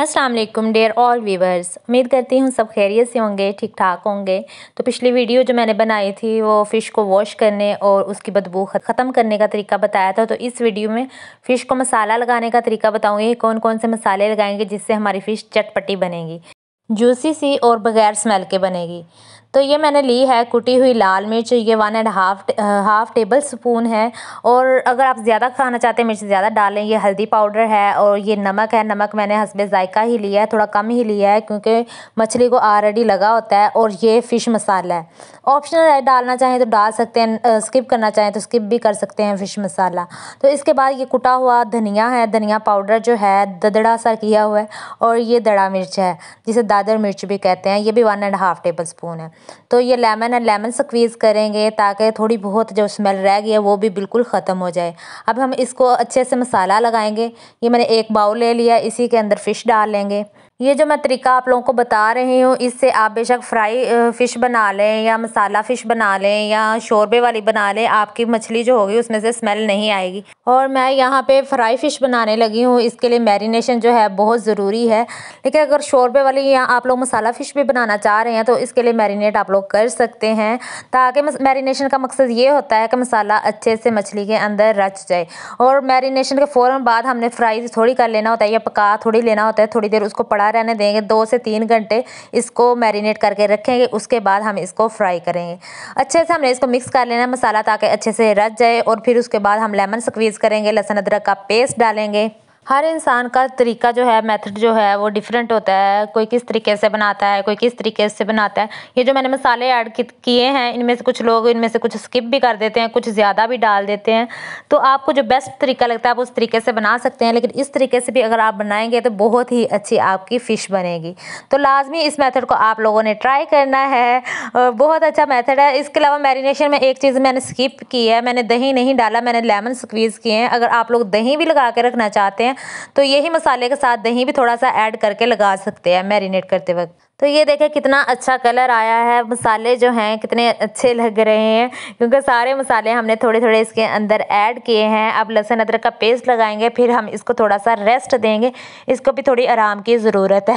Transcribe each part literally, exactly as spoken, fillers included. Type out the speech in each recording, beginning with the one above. अस्सलाम वालेकुम dear all viewers, उम्मीद करती हूँ सब खैरियत से होंगे, ठीक ठाक होंगे। तो पिछली वीडियो जो मैंने बनाई थी वो फ़िश को वॉश करने और उसकी बदबू ख़त्म करने का तरीका बताया था। तो इस वीडियो में फ़िश को मसाला लगाने का तरीका बताऊँगी, कौन कौन से मसाले लगाएंगे जिससे हमारी फ़िश चटपटी बनेगी, जूसी सी और बग़ैर स्मेल के बनेगी। तो ये मैंने ली है कुटी हुई लाल मिर्च, ये one and half half tablespoon है। और अगर आप ज़्यादा खाना चाहते हैं मिर्च ज़्यादा डालें। ये हल्दी पाउडर है और ये नमक है। नमक मैंने हस्बे जायका ही लिया है, थोड़ा कम ही लिया है क्योंकि मछली को ऑलरेडी लगा होता है। और ये फ़िश मसाला है, ऑप्शनल है, डालना चाहें तो डाल सकते हैं, स्किप करना चाहें तो स्किप भी कर सकते हैं फ़िश मसाला। तो इसके बाद ये कुटा हुआ धनिया है, धनिया पाउडर जो है ददड़ा सा किया हुआ है। और ये दड़ा मिर्च है जिसे दादर मिर्च भी कहते हैं, ये भी one and half tablespoon है। तो ये लेमन है, लेमन स्क्वीज़ करेंगे ताकि थोड़ी बहुत जो स्मेल रह गई है वो भी बिल्कुल ख़त्म हो जाए। अब हम इसको अच्छे से मसाला लगाएंगे। ये मैंने एक बाउल ले लिया, इसी के अंदर फ़िश डाल लेंगे। ये जो मैं तरीका आप लोगों को बता रही हूँ, इससे आप बेशक फ्राई फ़िश बना लें या मसाला फ़िश बना लें या शोरबे वाली बना लें, आपकी मछली जो होगी उसमें से स्मेल नहीं आएगी। और मैं यहाँ पे फ्राई फ़िश बनाने लगी हूँ, इसके लिए मैरिनेशन जो है बहुत ज़रूरी है। लेकिन अगर शोरबे वाली या आप लोग मसाला फ़िश भी बनाना चाह रहे हैं तो इसके लिए मैरिनेट आप लोग कर सकते हैं, ताकि मैरिनेशन का मकसद ये होता है कि मसाला अच्छे से मछली के अंदर रच जाए। और मैरिनेशन के फ़ौरन बाद हमने फ्राई थोड़ी कर लेना होता है या पका थोड़ी लेना होता है, थोड़ी देर उसको पड़ा रहने देंगे। दो से तीन घंटे इसको मैरिनेट करके रखेंगे, उसके बाद हम इसको फ्राई करेंगे। अच्छे से हमने इसको मिक्स कर लेना है मसाला ताकि अच्छे से रच जाए। और फिर उसके बाद हम लेमन स्क्वीज़ करेंगे, लहसुन अदरक का पेस्ट डालेंगे। हर इंसान का तरीका जो है, मेथड जो है वो डिफरेंट होता है, कोई किस तरीके से बनाता है, कोई किस तरीके से बनाता है। ये जो मैंने मसाले ऐड किए हैं इनमें से कुछ लोग इनमें से कुछ स्किप भी कर देते हैं, कुछ ज़्यादा भी डाल देते हैं। तो आपको जो बेस्ट तरीका लगता है आप उस तरीके से बना सकते हैं, लेकिन इस तरीके से भी अगर आप बनाएंगे तो बहुत ही अच्छी आपकी फ़िश बनेगी। तो लाजमी इस मेथड को आप लोगों ने ट्राई करना है, बहुत अच्छा मेथड है। इसके अलावा मैरिनेशन में एक चीज़ मैंने स्किप की है, मैंने दही नहीं डाला, मैंने लेमन स्क्वीज़ किए हैं। अगर आप लोग दही भी लगा के रखना चाहते हैं तो यही मसाले के साथ दही भी थोड़ा सा ऐड करके लगा सकते हैं मैरिनेट करते वक्त। तो ये देखें कितना अच्छा कलर आया है, मसाले जो हैं कितने अच्छे लग रहे हैं क्योंकि सारे मसाले हमने थोड़े थोड़े इसके अंदर ऐड किए हैं। अब लहसुन अदरक का पेस्ट लगाएंगे, फिर हम इसको थोड़ा सा रेस्ट देंगे, इसको भी थोड़ी आराम की ज़रूरत है।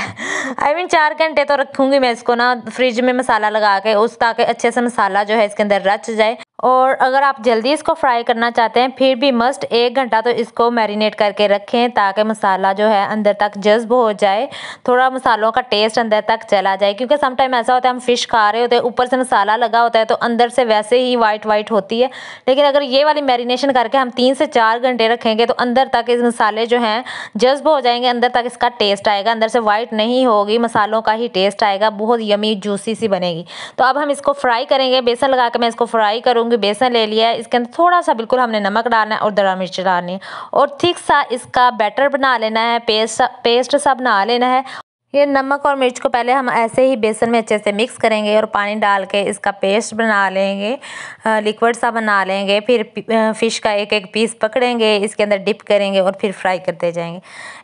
आई मीन चार घंटे तो रखूँगी मैं इसको ना फ्रिज में मसाला लगा के, उस ताकि अच्छे से मसाला जो है इसके अंदर रच जाए। और अगर आप जल्दी इसको फ्राई करना चाहते हैं फिर भी मस्ट एक घंटा तो इसको मैरिनेट करके रखें ताकि मसाला जो है अंदर तक जज्ब हो जाए, थोड़ा मसालों का टेस्ट अंदर तक चला जाए। क्योंकि समटाइम ऐसा होता है हम फ़िश खा रहे होते हैं, ऊपर से मसाला लगा होता है तो अंदर से वैसे ही वाइट वाइट होती है। लेकिन अगर ये वाली मैरिनेशन करके हम तीन से चार घंटे रखेंगे तो अंदर तक इस मसाले जो हैं जज्ब हो जाएंगे, अंदर तक इसका टेस्ट आएगा, अंदर से वाइट नहीं होगी, मसालों का ही टेस्ट आएगा, बहुत यमी जूसी सी बनेगी। तो अब हम इसको फ्राई करेंगे, बेसन लगा के मैं इसको फ्राई करूँगी। बेसन ले लिया है, इसके अंदर थोड़ा सा बिल्कुल हमने नमक डालना है और दड़ा मिर्च डालनी है और ठीक सा इसका बैटर बना लेना है, पेस्ट पेस्ट सा बना लेना है। ये नमक और मिर्च को पहले हम ऐसे ही बेसन में अच्छे से मिक्स करेंगे और पानी डाल के इसका पेस्ट बना लेंगे, लिक्विड सा बना लेंगे। फिर फ़िश का एक एक पीस पकड़ेंगे, इसके अंदर डिप करेंगे और फिर फ्राई करते जाएंगे।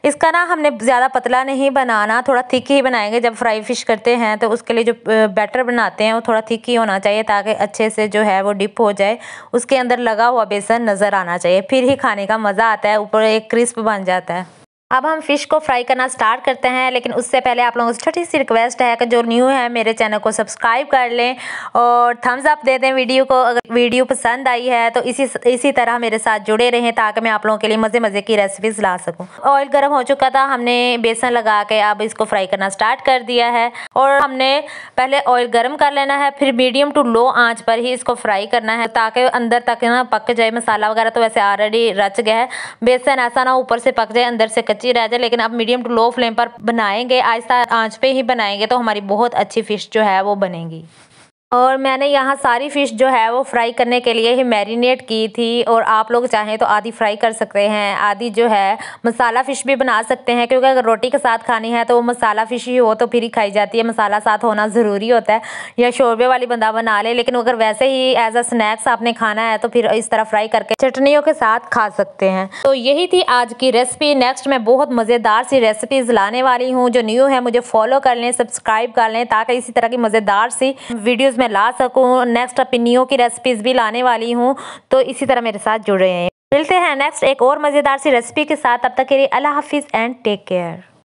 इसका ना हमने ज़्यादा पतला नहीं बनाना, थोड़ा थिक ही बनाएंगे। जब फ्राई फ़िश करते हैं तो उसके लिए जो बैटर बनाते हैं वो थोड़ा थिक ही होना चाहिए ताकि अच्छे से जो है वो डिप हो जाए, उसके अंदर लगा हुआ बेसन नज़र आना चाहिए, फिर ही खाने का मज़ा आता है, ऊपर एक क्रिस्प बन जाता है। अब हम फ़िश को फ्राई करना स्टार्ट करते हैं, लेकिन उससे पहले आप लोगों से छोटी सी रिक्वेस्ट है कि जो न्यू है मेरे चैनल को सब्सक्राइब कर लें और थम्स अप दे दें वीडियो को अगर वीडियो पसंद आई है। तो इसी इसी तरह मेरे साथ जुड़े रहें ताकि मैं आप लोगों के लिए मज़े मज़े की रेसिपीज़ ला सकूं। ऑयल गर्म हो चुका था, हमने बेसन लगा के अब इसको फ्राई करना स्टार्ट कर दिया है। और हमने पहले ऑयल गर्म कर लेना है, फिर मीडियम टू लो आँच पर ही इसको फ्राई करना है ताकि अंदर तक ना पक जाए मसाला वगैरह। तो वैसे ऑलरेडी रच गया है बेसन, ऐसा ना ऊपर से पक जाए अंदर से रह जाए। लेकिन अब मीडियम टू लो फ्लेम पर बनाएंगे, आहिस्ता आंच पे ही बनाएंगे तो हमारी बहुत अच्छी फ़िश जो है वो बनेगी। और मैंने यहाँ सारी फ़िश जो है वो फ्राई करने के लिए ही मैरिनेट की थी, और आप लोग चाहें तो आधी फ्राई कर सकते हैं, आधी जो है मसाला फ़िश भी बना सकते हैं। क्योंकि अगर रोटी के साथ खानी है तो वो मसाला फ़िश ही हो तो फिर ही खाई जाती है, मसाला साथ होना ज़रूरी होता है। या शोरबे वाली बंदा बना ले, लेकिन अगर वैसे ही एज अ स्नैक्स आपने खाना है तो फिर इस तरह फ्राई करके चटनियों के साथ खा सकते हैं। तो यही थी आज की रेसिपी। नेक्स्ट मैं बहुत मज़ेदार सी रेसिपीज़ लाने वाली हूँ। जो न्यू है मुझे फॉलो कर लें, सब्सक्राइब कर लें ताकि इसी तरह की मज़ेदार सी वीडियोज़ मैं ला सकूं। नेक्स्ट अपनियों की रेसिपीज़ भी लाने वाली हूं, तो इसी तरह मेरे साथ जुड़े हैं। मिलते हैं नेक्स्ट एक और मज़ेदार सी रेसिपी के साथ, तब तक के लिए अल्लाह हाफिज़ एंड टेक केयर।